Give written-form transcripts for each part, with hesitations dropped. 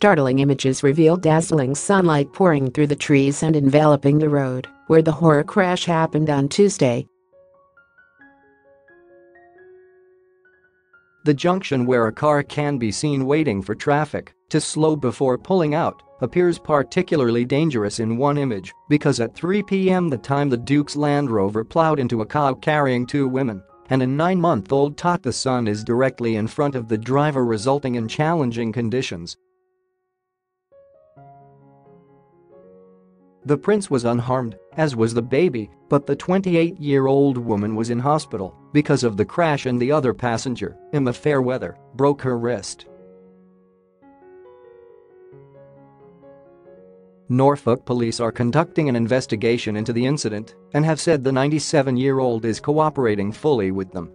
startling images reveal dazzling sunlight pouring through the trees and enveloping the road where the horror crash happened on Tuesday. The junction where a car can be seen waiting for traffic to slow before pulling out appears particularly dangerous in one image because at 3 p.m. the time the Duke's Land Rover plowed into a cow carrying two women and a 9-month-old tot, the sun is directly in front of the driver, resulting in challenging conditions. The prince was unharmed, as was the baby, but the 28-year-old woman was in hospital because of the crash and the other passenger, Emma Fairweather, broke her wrist. Norfolk Police are conducting an investigation into the incident and have said the 97-year-old is cooperating fully with them.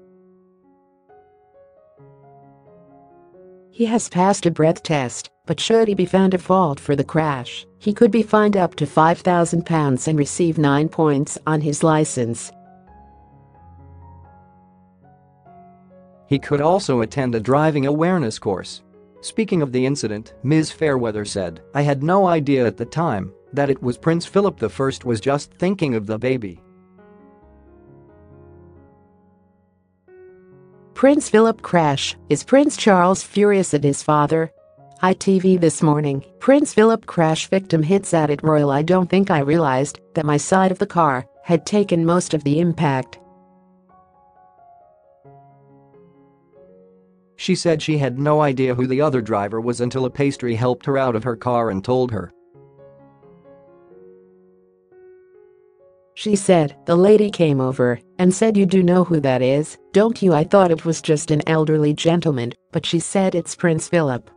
He has passed a breath test, but should he be found at fault for the crash, he could be fined up to £5,000 and receive 9 points on his license. He could also attend a driving awareness course. Speaking of the incident, Ms. Fairweather said, "I had no idea at the time that it was Prince Philip. The first was just thinking of the baby." Prince Philip crash. Is Prince Charles furious at his father? ITV this morning. Prince Philip crash victim hits out at royal. "I don't think I realized that my side of the car had taken most of the impact." She said she had no idea who the other driver was until a pastry helped her out of her car and told her. She said, "The lady came over and said, 'You do know who that is, don't you?' I thought it was just an elderly gentleman, but she said it's Prince Philip."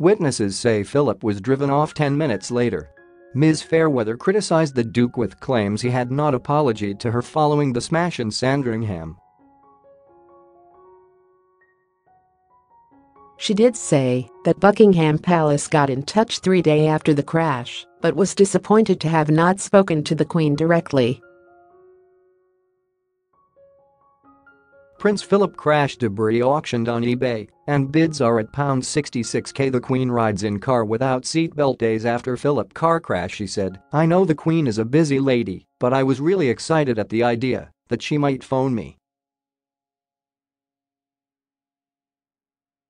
Witnesses say Philip was driven off 10 minutes later. Ms. Fairweather criticized the Duke with claims he had not apologized to her following the smash in Sandringham. She did say that Buckingham Palace got in touch 3 days after the crash, but was disappointed to have not spoken to the Queen directly. Prince Philip crash debris auctioned on eBay, and bids are at £66k. The Queen rides in car without seatbelt days after Philip car crash. She said, "I know the Queen is a busy lady, but I was really excited at the idea that she might phone me.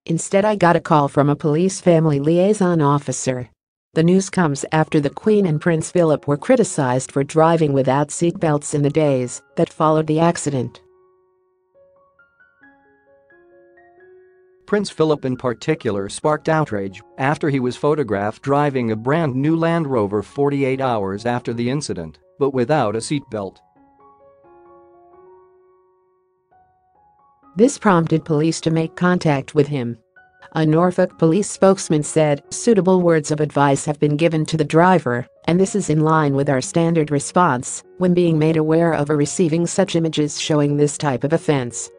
Instead, I got a call from a police family liaison officer." The news comes after the Queen and Prince Philip were criticized for driving without seatbelts in the days that followed the accident. Prince Philip in particular sparked outrage after he was photographed driving a brand new Land Rover 48 hours after the incident, but without a seatbelt. This prompted police to make contact with him. A Norfolk Police spokesman said, "Suitable words of advice have been given to the driver, and this is in line with our standard response when being made aware of or receiving such images showing this type of offense."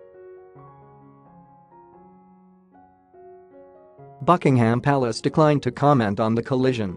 Buckingham Palace declined to comment on the collision.